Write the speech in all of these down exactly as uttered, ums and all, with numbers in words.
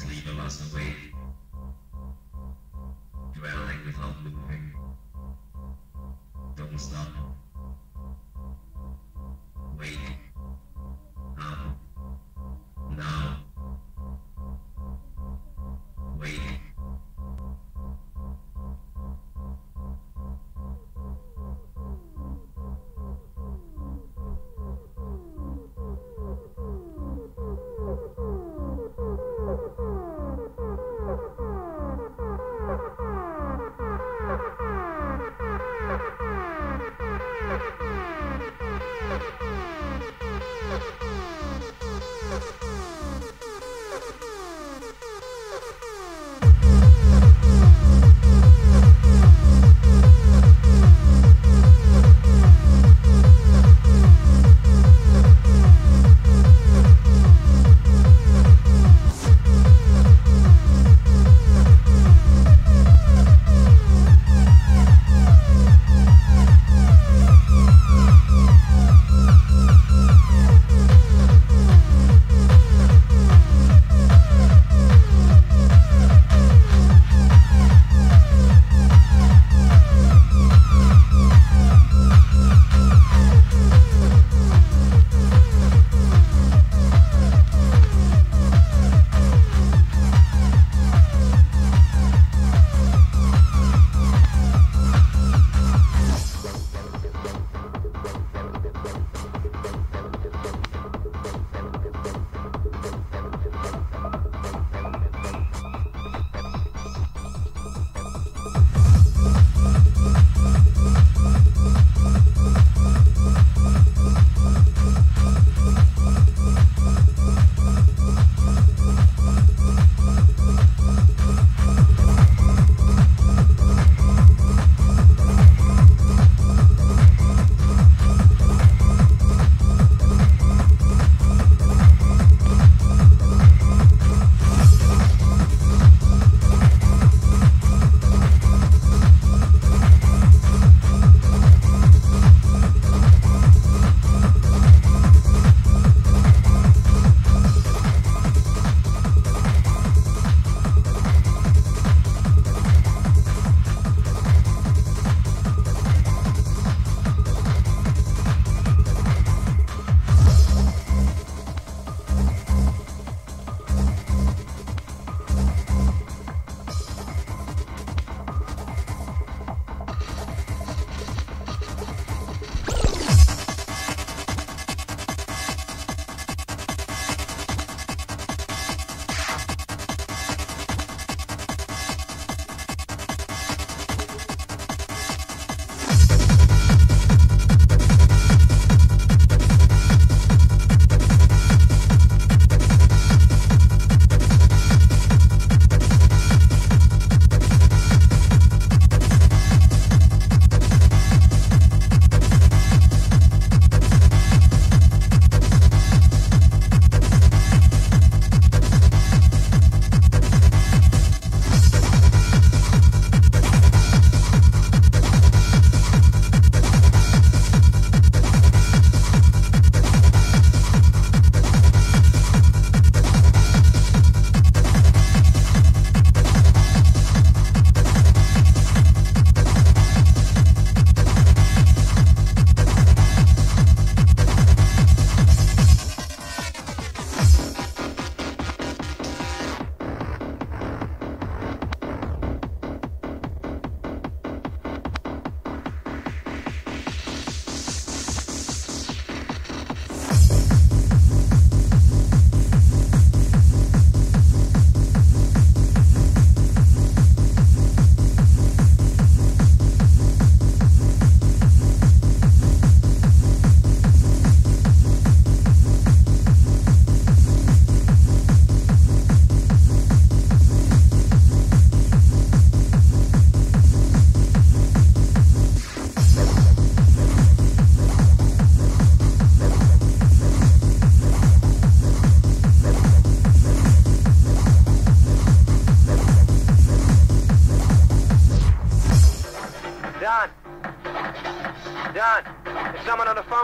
has legal us away, dwelling without moving. Don't stop. Wait. Now. Now. Wait.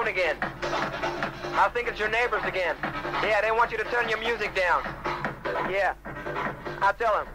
Again. I think it's your neighbors again. Yeah, they want you to turn your music down. Yeah. I'll tell him.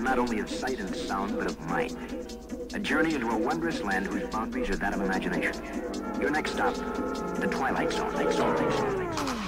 Not only of sight and sound, but of mind. A journey into a wondrous land whose boundaries are that of imagination. Your next stop, the Twilight Zone. Next zone, next zone, next zone.